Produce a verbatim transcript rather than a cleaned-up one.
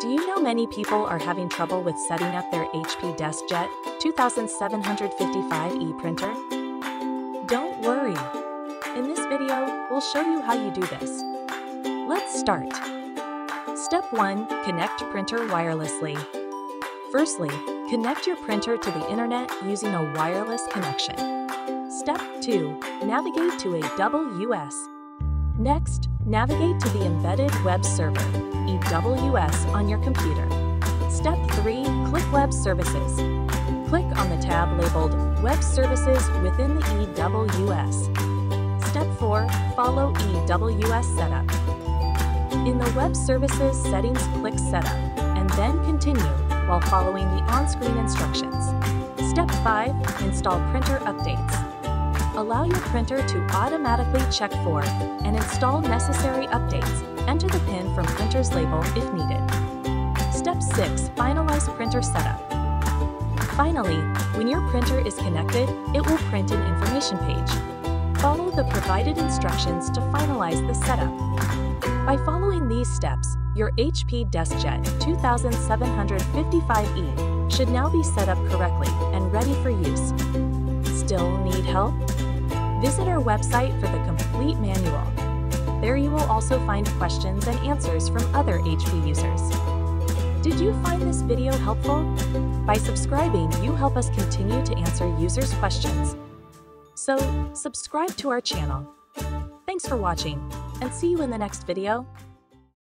Do you know many people are having trouble with setting up their H P DeskJet twenty-seven fifty-five E printer? Don't worry. In this video, we'll show you how you do this. Let's start. Step one. Connect printer wirelessly. Firstly, connect your printer to the internet using a wireless connection. Step two. Navigate to E W S. Next, navigate to the embedded web server, E W S, on your computer. Step three. Click Web Services. Click on the tab labeled Web Services within the E W S. Step four. Follow E W S Setup. In the Web Services settings, click Setup, and then continue while following the on-screen instructions. Step five. Install Printer Updates. Allow your printer to automatically check for and install necessary updates. Enter the PIN from printer's label if needed. Step six. Finalize printer setup. Finally, when your printer is connected, it will print an information page. Follow the provided instructions to finalize the setup. By following these steps, your H P DeskJet twenty-seven fifty-five E should now be set up correctly and ready for use. Still need help? Visit our website for the complete manual. There you will also find questions and answers from other H P users. Did you find this video helpful? By subscribing, you help us continue to answer users' questions. So, subscribe to our channel. Thanks for watching, and see you in the next video.